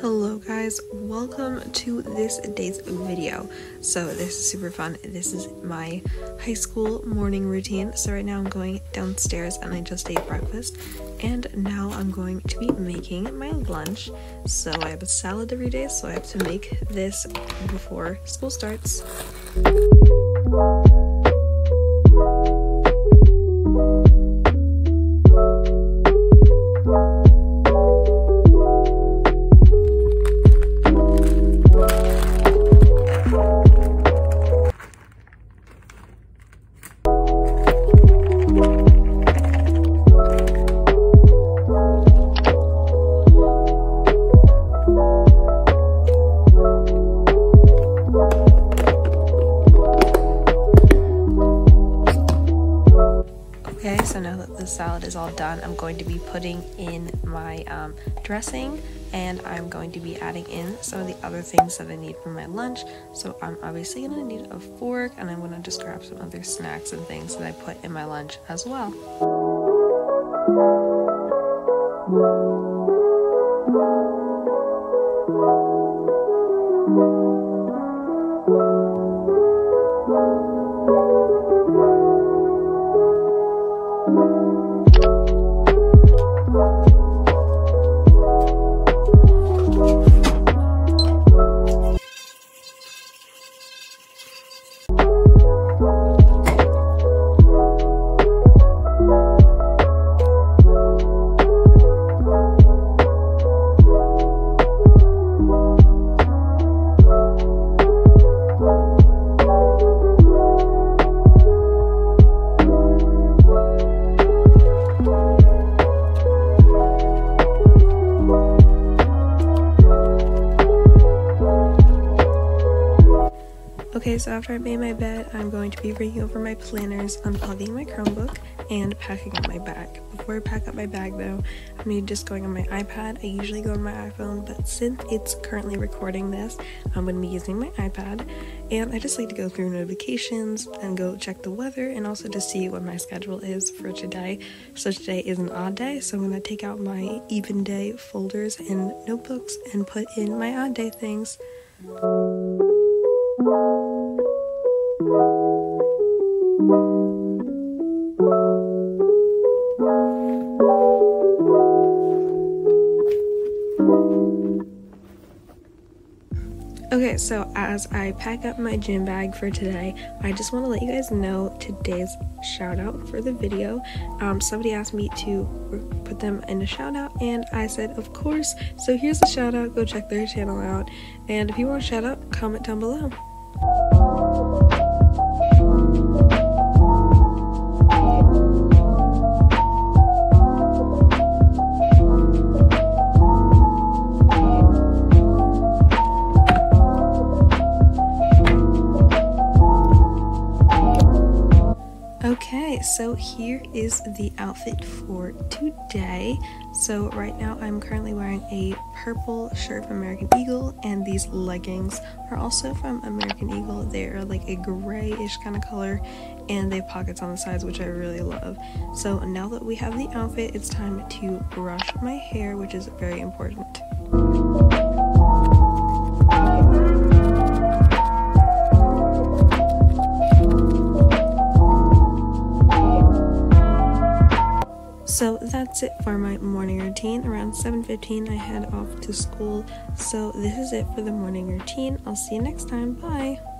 Hello guys, welcome to this day's video. So this is super fun. This is my high school morning routine. So right now I'm going downstairs and I just ate breakfast, and now I'm going to be making my lunch. So I have a salad every day, so I have to make this before school starts. So now that the salad is all done, I'm going to be putting in my dressing, and I'm going to be adding in some of the other things that I need for my lunch. So I'm obviously going to need a fork, and I'm going to just grab some other snacks and things that I put in my lunch as well. Okay, so after I made my bed, I'm going to be bringing over my planners, unplugging my Chromebook, and packing up my bag. Before I pack up my bag though, I'm just going on my iPad. I usually go on my iPhone, but since it's currently recording this, I'm going to be using my iPad, and I just like to go through notifications and go check the weather and also to see what my schedule is for today. So today is an odd day, so I'm going to take out my even day folders and notebooks and put in my odd day things. Okay, so as I pack up my gym bag for today, I just want to let you guys know today's shout out for the video. Somebody asked me to put them in a shout out, and I said of course. So here's the shout out. Go check their channel out, and if you want a shout out, comment down below. Okay, so here is the outfit for today. So right now I'm currently wearing a purple shirt from American Eagle, and these leggings are also from American Eagle. They are like a grayish kind of color, and they have pockets on the sides, which I really love. So now that we have the outfit, it's time to brush my hair, which is very important. So that's it for my morning routine. Around 7:15 I head off to school. So this is it for the morning routine. I'll see you next time. Bye!